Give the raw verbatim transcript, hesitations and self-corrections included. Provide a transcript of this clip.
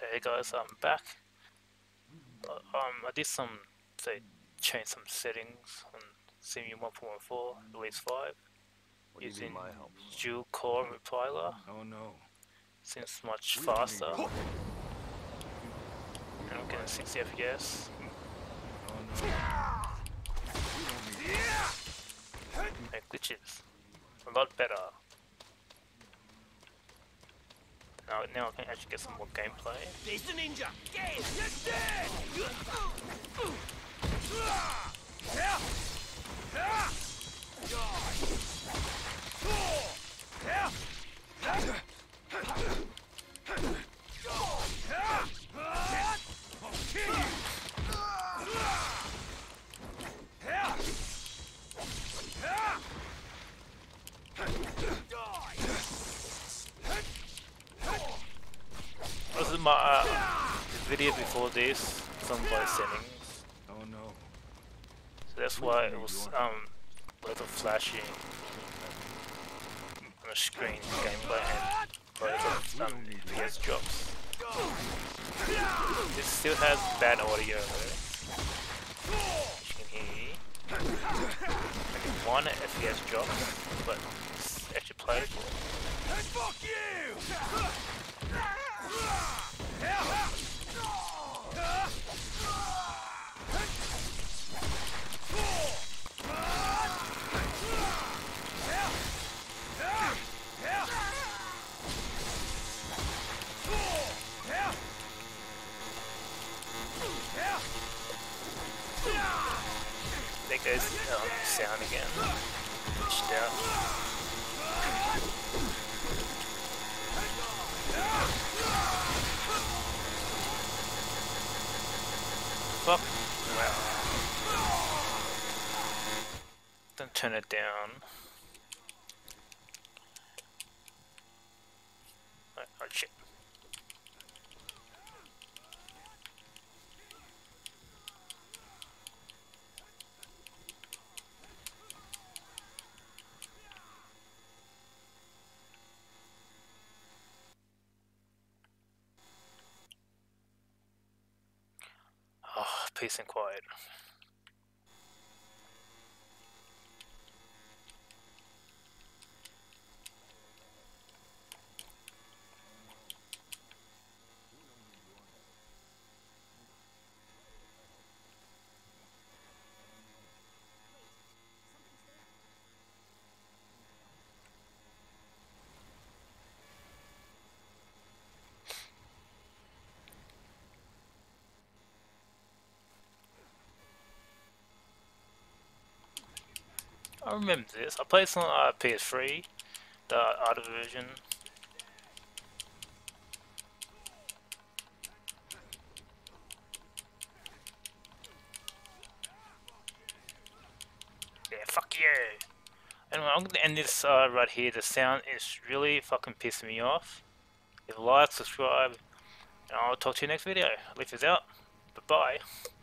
Hey guys, I'm back. Um, I did some, say, change some settings on Cemu one point one four, release five, using dual core compiler. Oh no! Seems much faster. And I'm getting sixty F P S. And glitches, a lot better. Now, now I can actually get some more gameplay. Uh, video before this, some voice settings. Oh no! So that's why it was um a little flashing on the screen gameplay and a lot of um, F P S drops. It still has bad audio though. As you can hear, like one F P S drop, but it's actually playable. Hey, fuck you! There goes the um, sound again. Glitched out. Fuck. Wow. Don't turn it down. Oh, oh shit. Peace and quiet. I remember this. I played this on uh, P S three, the other version. Yeah, fuck you! Anyway, I'm gonna end this uh, right here. The sound is really fucking pissing me off. If you like, subscribe, and I'll talk to you next video. Leaf is out. Bye bye.